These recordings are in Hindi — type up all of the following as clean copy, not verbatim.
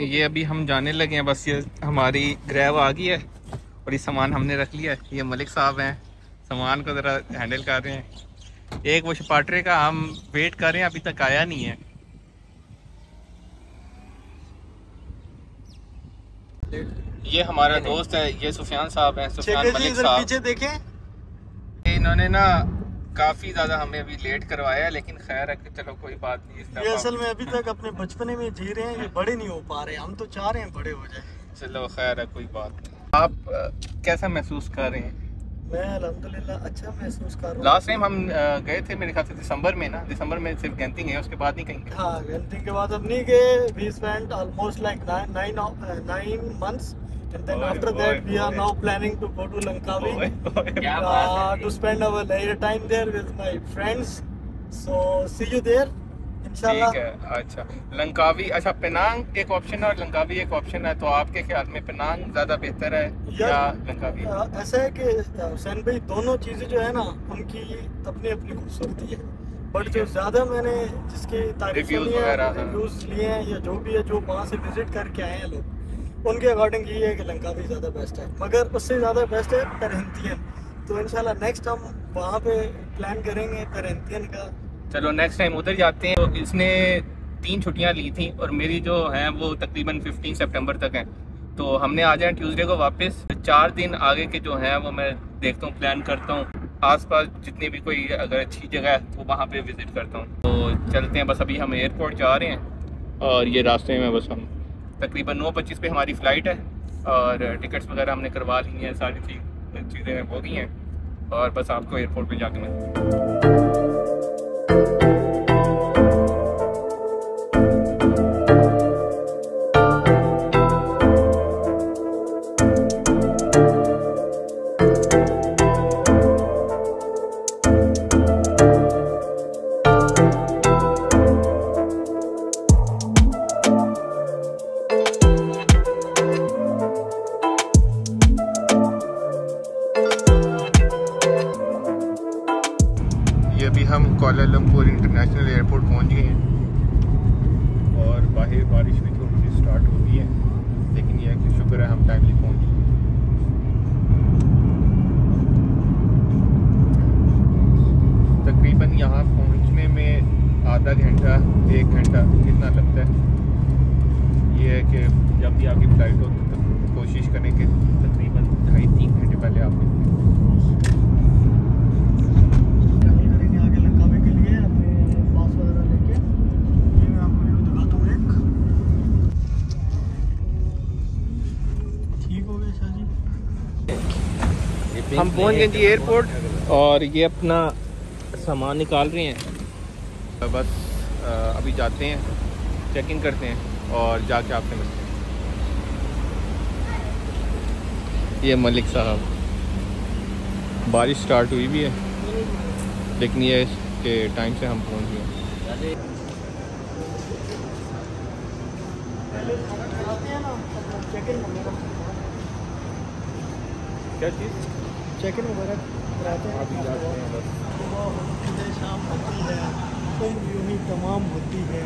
ये अभी हम जाने लगे हैं, बस ये हमारी ग्रैब आ गई है और ये सामान हमने रख लिया है। ये मलिक साहब हैं, सामान को ज़रा हैंडल कर रहे हैं। एक वो शपाटरे का हम वेट कर रहे हैं, अभी तक आया नहीं है। ये हमारा दोस्त है, ये सुफियान साहब हैं, सुफियान मलिक साहब। पीछे देखें, इन्होंने ना काफ़ी ज़्यादा हमें अभी लेट करवाया है, लेकिन खैर है कि चलो कोई बात नहीं। ये असल में अभी तक अपने बचपने में जी रहे हैं, ये बड़े नहीं हो पा रहे, हम तो चाह रहे हैं बड़े हो जाए। चलो खैर है, कोई बात नहीं। आप कैसा महसूस कर रहे हैं? मैं अल्हम्दुलिल्लाह अच्छा महसूस कर रहा हूँ। लास्ट टाइम हम गए थे मेरे ख्याल से दिसंबर में ना, दिसंबर में सिर्फ गेंटिंग है, उसके बाद नहीं कहीं गए। हाँ, गेंटिंग के बाद अब नहीं गए। We spent almost like 9 months and then after that we are now planning to go to Langkawi to spend our later time there with my friends, so see you there इंशाल्लाह। ठीक है, अच्छा लंकावी, अच्छा पेनांग एक ऑप्शन है और लंकावी एक ऑप्शन है, तो आपके ख्याल में पेनांग ज़्यादा बेहतर है या लंकावी? ऐसा है कि हुसैन भाई दोनों चीज़ें जो है ना उनकी अपनी अपनी खूबसूरती है, बट जो ज़्यादा मैंने जिसकी तारीफ लिए हैं या जो भी है जो वहाँ से विजिट करके आए हैं लोग, उनके अकॉर्डिंग ये है कि लंकावी ज़्यादा बेस्ट है, मगर उससे ज़्यादा बेस्ट है तरंतियन। तो इंशाल्लाह नेक्स्ट हम वहाँ पे प्लान करेंगे तरंतियन का। चलो नेक्स्ट टाइम उधर जाते हैं। तो इसने 3 छुट्टियां ली थी और मेरी जो हैं वो तकरीबन 15 सितंबर तक हैं, तो हमने आ जाए ट्यूसडे को वापस। 4 दिन आगे के जो हैं वो मैं देखता हूँ, प्लान करता हूँ, आसपास जितनी भी कोई अगर अच्छी जगह है तो वहाँ पे विज़िट करता हूँ। तो चलते हैं, बस अभी हम एयरपोर्ट जा रहे हैं और ये रास्ते में बस हम तकरीबन 9:25 पर हमारी फ़्लाइट है और टिकट्स वगैरह हमने करवा ली हैं, सारी चीज़ें हो गई हैं और बस आपको एयरपोर्ट पर जाके मिलते हैं। हम पहुंच गए जी एयरपोर्ट और ये अपना सामान निकाल रहे हैं। बस अभी जाते हैं, चेक इन करते हैं और जाके आपसे मिलते हैं। ये मलिक साहब, बारिश स्टार्ट हुई भी है लेकिन ये के टाइम से हम पहुंच गए। क्या चीज़ चेक इन वगैरह कराते हैं, शाम होती है उम्र यूं ही तमाम होती है।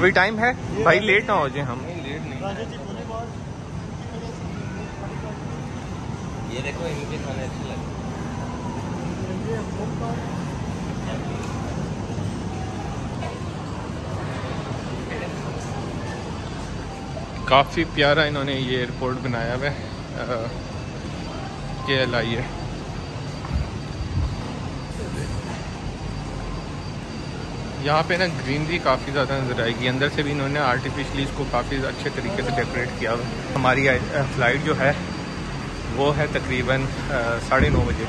अभी टाइम है भाई, लेट ना हो जाए हम। लेट नहीं, ये देखो इनके खाने अच्छे लगे। काफ़ी प्यारा इन्होंने ये एयरपोर्ट बनाया हुआ है, KLIA। यहाँ पे ना ग्रीनरी काफ़ी ज़्यादा नज़र आएगी, अंदर से भी इन्होंने आर्टिफिशली इसको काफ़ी अच्छे तरीके से डेकोरेट किया हुआ है। हमारी फ़्लाइट जो है वो है तकरीबन 9:30 बजे।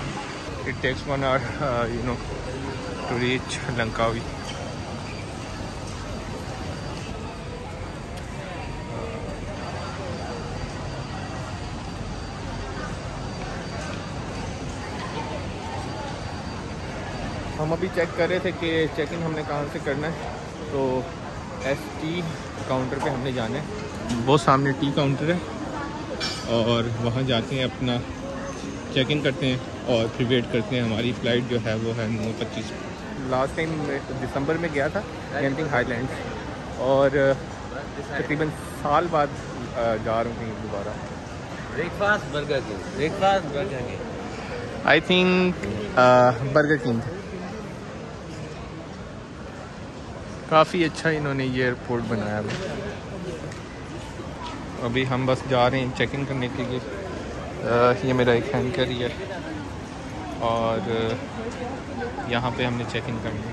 It takes 1 hour you know to reach Langkawi. हम अभी चेक कर रहे थे कि चेक इन हमने कहाँ से करना है, तो ST काउंटर पे हमने जाना है, वो सामने टी काउंटर है और वहाँ जाते हैं, अपना चेक इन करते हैं और फिर वेट करते हैं। हमारी फ़्लाइट जो है वो है 9:25। लास्ट टाइम दिसंबर में गया था गेंटिंग हाईलैंड, और तकरीबन साल बाद जा रहा हूँ कहीं दोबारा। Breakfast Burger King, breakfast Burger King, I think Burger King. काफ़ी अच्छा इन्होंने ये एयरपोर्ट बनाया है। अभी हम बस जा रहे हैं चेक इन करने के लिए। ये मेरा एक हैंकर ही है और यहाँ पे हमने चेक इन करना।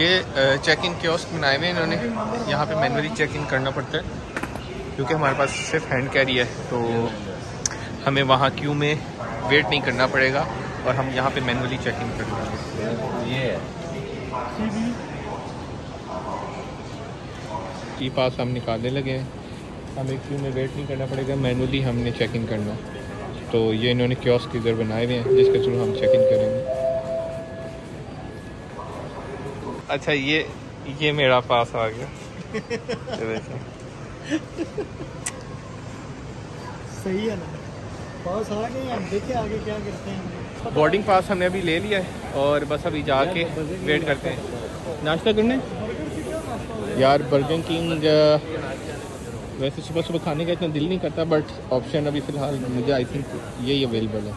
ये चेक इन कियोस्क बनाए हुए इन्होंने, यहाँ पे मैनुअली चेक इन करना पड़ता है क्योंकि हमारे पास सिर्फ हैंड कैरी है, तो हमें वहाँ क्यू में वेट नहीं करना पड़ेगा और हम यहाँ पे मैनुअली चेक इन करना। ये ई पास हम निकालने लगे हैं, हमें क्यू में वेट नहीं करना पड़ेगा, मैनुअली हमने चेक इन करना। तो ये इन्होंने कियोस्क इधर बनाए हुए हैं जिसके थ्रू हम चेक इन करेंगे। अच्छा ये मेरा पास आ गया। सही है ना, पास आ गए, हम देखे आगे क्या करते हैं। बोर्डिंग पास हमने अभी ले लिया है और बस अभी जाके वेट करते हैं। नाश्ता करने यार बर्गर किंग, वैसे सुबह सुबह खाने का इतना दिल नहीं करता, बट ऑप्शन अभी फ़िलहाल मुझे आई थिंक यही अवेलेबल है।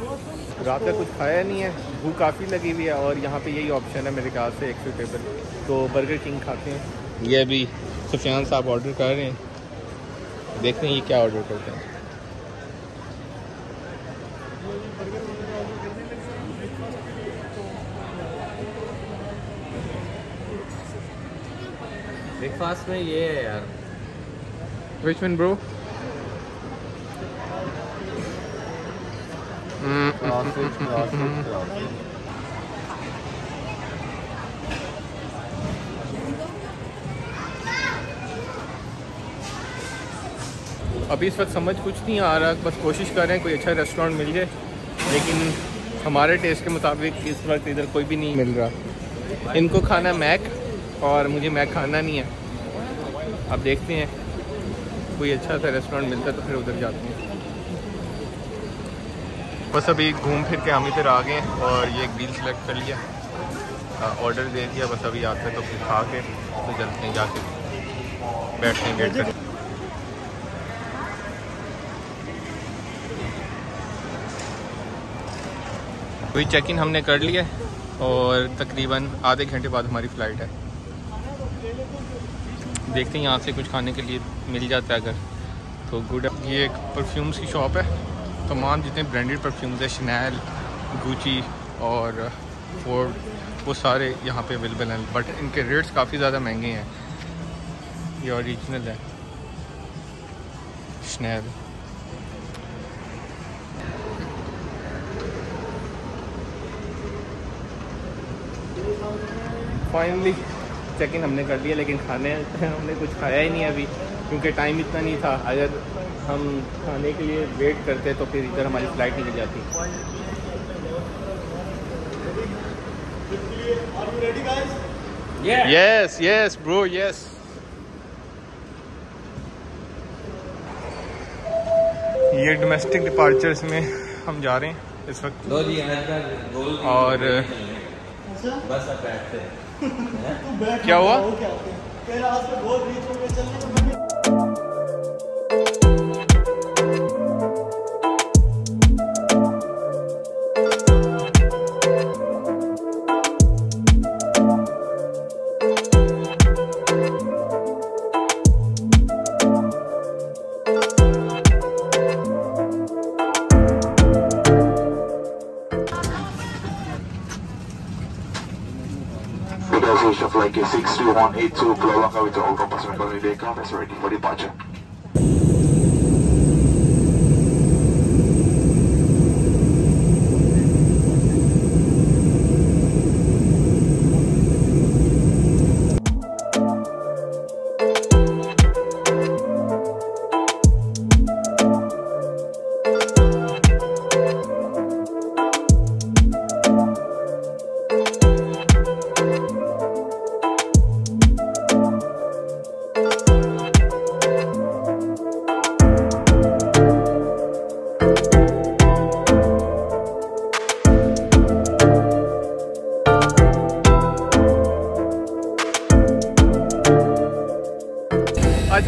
रात का कुछ खाया नहीं है, भूख काफ़ी लगी हुई है और यहाँ पे यही ऑप्शन है मेरे ख्याल से एक्सेप्टेबल, तो बर्गर किंग खाते हैं। ये अभी सुफियान साहब ऑर्डर कर रहे हैं, देखते हैं ये क्या ऑर्डर करते हैं। ब्रेकफास्ट में ये है यार। Which one, bro? अभी इस वक्त समझ कुछ नहीं आ रहा, बस कोशिश कर रहे हैं कोई अच्छा रेस्टोरेंट मिल जाए, लेकिन हमारे टेस्ट के मुताबिक इस वक्त इधर कोई भी नहीं मिल रहा। इनको खाना मैक और मुझे मैक खाना नहीं है। अब देखते हैं कोई अच्छा सा रेस्टोरेंट मिलता है तो फिर उधर जाते हैं। बस अभी घूम फिर के हम इधर आ गए और ये एक डील सेलेक्ट कर लिया, ऑर्डर दे दिया, बस अभी आते हैं तो फिर खा के तो चलते हैं, जाके बैठते हैं वेट करते हैं। कोई चेक इन हमने कर लिया और तकरीबन आधे घंटे बाद हमारी फ़्लाइट है। देखते हैं यहाँ से कुछ खाने के लिए मिल जाता है अगर तो गुड। ये एक परफ्यूम्स की शॉप है, तमाम जितने ब्रांडेड परफ्यूम्स हैं शनेल, गुची और फोर्ड, वो सारे यहाँ पे अवेलेबल हैं, बट इनके रेट्स काफ़ी ज़्यादा महंगे हैं। ये ओरिजिनल है शनेल। फाइनली चेक इन हमने कर लिया, लेकिन खाने हमने कुछ खाया ही नहीं अभी क्योंकि टाइम इतना नहीं था। अगर हम खाने के लिए वेट करते तो फिर इधर हमारी फ़्लाइट निकल जाती। Yes yes bro yes. ये डोमेस्टिक डिपार्चर्स में हम जा रहे हैं इस वक्त और बस अब बैठते हैं। क्या हुआ? Flight K62182 Langkawi to Agoda passenger vehicle is ready for departure.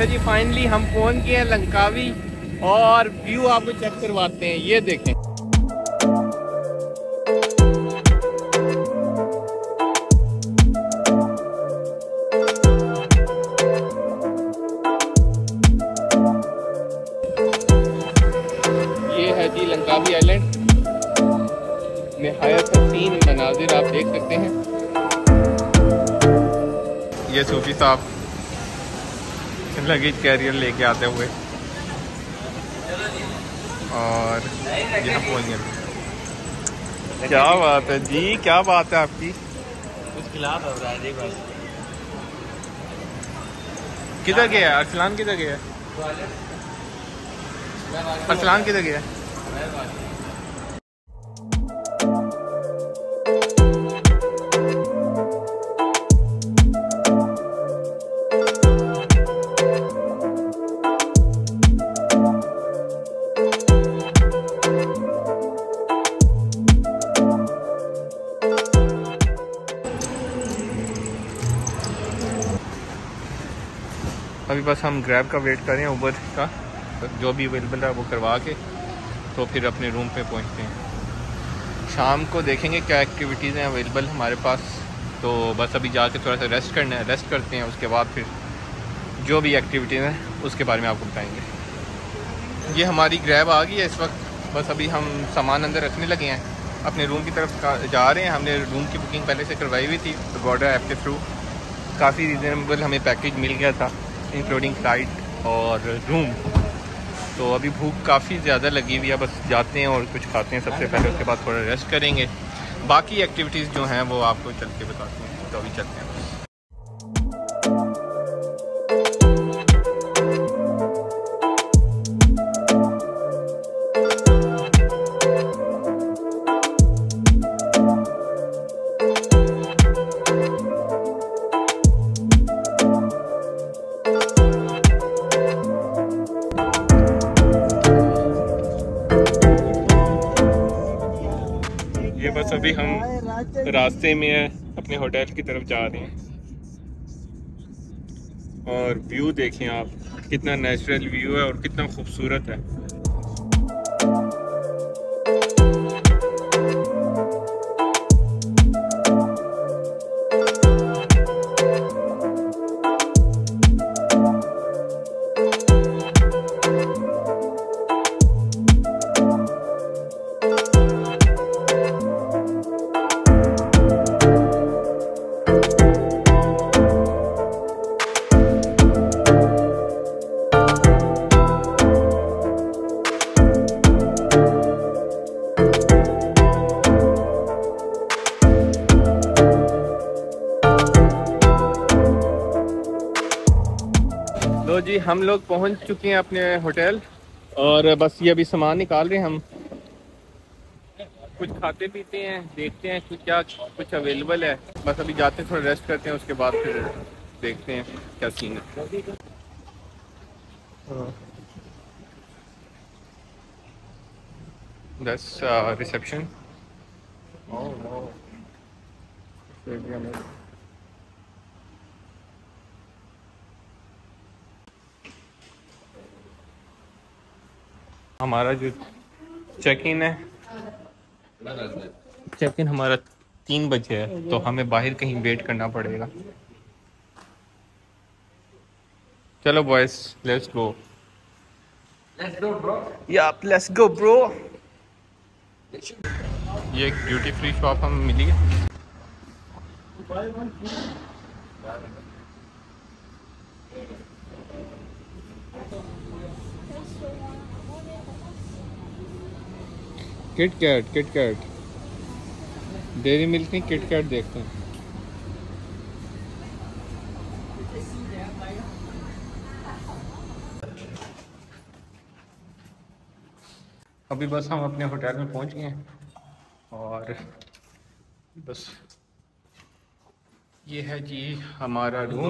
अच्छा जी, फाइनली हम पहुंच गए हैं लंकावी और व्यू आपको चेक करवाते हैं, ये देखें। ये है जी लंकावी आइलैंड, निहायत हसीन मनाजिर आप देख सकते हैं। ये सूफी साहब लगेज कैरियर लेके आते हुए, और ये फोन, क्या बात है जी, क्या बात है आपकी, कुछ खिलाफ हो रहा है जी। बस किधर गया अरसलान, किधर गया अरसलान, किधर गया? अभी बस हम ग्रैब का वेट कर रहे हैं, उबर का, जो भी अवेलेबल है वो करवा के तो फिर अपने रूम पे पहुंचते हैं। शाम को देखेंगे क्या एक्टिविटीज़ हैं अवेलेबल हमारे पास, तो बस अभी जाके थोड़ा सा रेस्ट करना है, रेस्ट करते हैं, उसके बाद फिर जो भी एक्टिविटीज़ हैं उसके बारे में आपको बताएंगे। ये हमारी ग्रैब आ गई है इस वक्त, बस अभी हम सामान अंदर रखने लगे हैं, अपने रूम की तरफ जा रहे हैं। हमने रूम की बुकिंग पहले से करवाई हुई थी अगोडा ऐप के थ्रू, काफ़ी रीज़नेबल हमें पैकेज मिल गया था, इंक्लूडिंग फ्लाइट और रूम। तो अभी भूख काफ़ी ज़्यादा लगी हुई है, बस जाते हैं और कुछ खाते हैं सबसे पहले, उसके बाद थोड़ा रेस्ट करेंगे, बाकी एक्टिविटीज़ जो हैं वो आपको चल के बताते हैं। तो अभी चलते हैं। बस अभी हम रास्ते में हैं, अपने होटल की तरफ जा रहे हैं, और व्यू देखें आप, कितना नेचुरल व्यू है और कितना खूबसूरत है। तो जी हम लोग पहुंच चुके हैं अपने होटल, और बस ये अभी सामान निकाल रहे हैं। हम कुछ खाते पीते हैं, देखते हैं कि क्या कुछ अवेलेबल है। बस अभी जाते हैं, थोड़ा रेस्ट करते हैं, उसके बाद फिर देखते हैं क्या सीन है। बस रिसेप्शन हमारा जो चेक इन है, चेक इन हमारा 3 बजे है, तो हमें बाहर कहीं वेट करना पड़ेगा। चलो boys, let's go, let's go bro. ये एक ड्यूटी फ्री शॉप हमें मिली है, किटकैट, किटकैट डेरी मिल्क नहीं, किटकैट देखते हैं। अभी बस हम अपने होटल में पहुंच गए हैं, और बस ये है जी हमारा रूम।